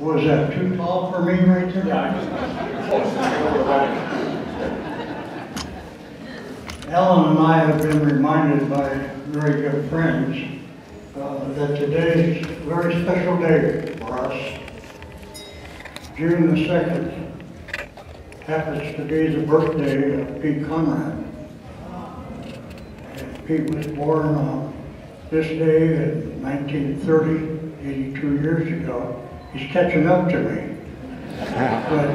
Was that too tall for me right there? Yeah. Alan and I have been reminded by very good friends that today is a very special day for us. June the 2nd happens to be the birthday of Pete Conrad. And Pete was born on this day in 1930, 82 years ago. He's catching up to me. But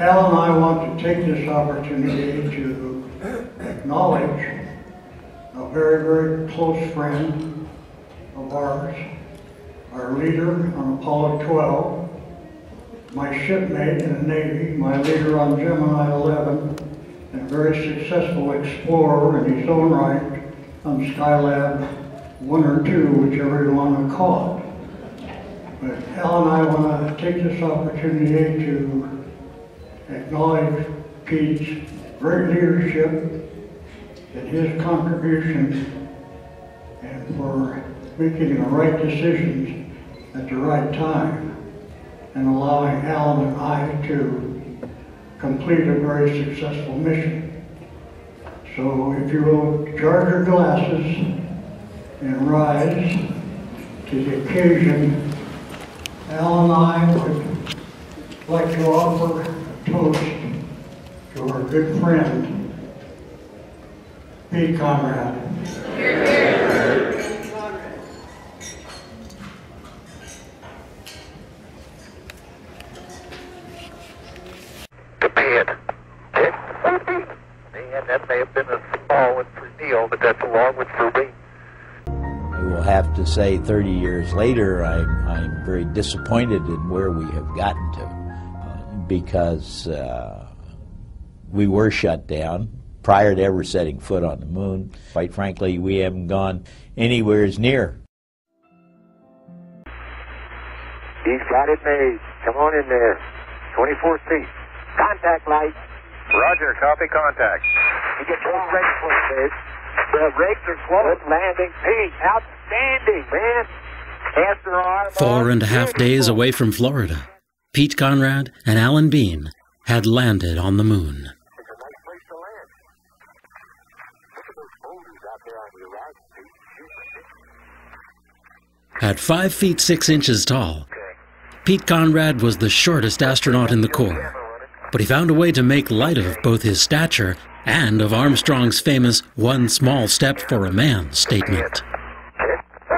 Al and I want to take this opportunity to acknowledge a very, very close friend of ours, our leader on Apollo 12, my shipmate in the Navy, my leader on Gemini 11, and a very successful explorer in his own right on Skylab 1 or 2, whichever you want to call it. But Al and I want to take this opportunity to acknowledge Pete's great leadership and his contribution, and for making the right decisions at the right time, and allowing Alan and I to complete a very successful mission. So if you will, charge your glasses and rise to the occasion. Alan and I would like to offer a toast to our good friend, Pete Conrad. That may have been a small one for Neil, but that's a long one for me. I will have to say 30 years later, I'm very disappointed in where we have gotten to, because we were shut down prior to ever setting foot on the moon. Quite frankly, we haven't gone anywhere as near. He's got it made. Come on in there. 24 feet. Contact light. Roger, copy contact. You get your brakes for it, Dave. The brakes are closed. Landing. Pete, outstanding, man. After our 4.5 days away from Florida, Pete Conrad and Alan Bean had landed on the moon. It's a nice place to land. Look at those boulders out there on your right, Pete. At 5 feet 6 inches tall, Pete Conrad was the shortest astronaut in the Corps. But he found a way to make light of both his stature and of Armstrong's famous "one small step for a man" statement. Yeah,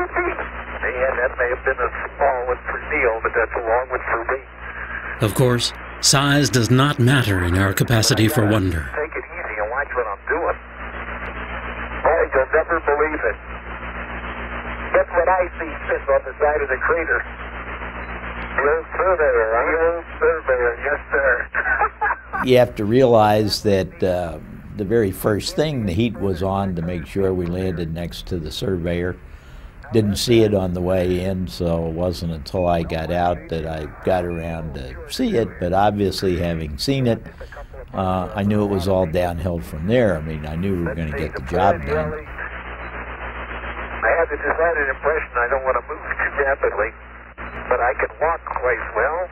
that may have been a small one for Neil, but that's a long one for me. Of course, size does not matter in our capacity for wonder. Take it easy and watch what I'm doing. Boy, you'll never believe it. That's what I see sitting on the side of the crater. The old Surveyor, huh? The old Surveyor, yes sir. You have to realize that the very first thing, the heat was on to make sure we landed next to the Surveyor. Didn't see it on the way in, so it wasn't until I got out that I got around to see it, but obviously having seen it, I knew it was all downhill from there. I mean, I knew we were going to get the job done. I have the decided impression I don't want to move too rapidly, but I can walk quite well.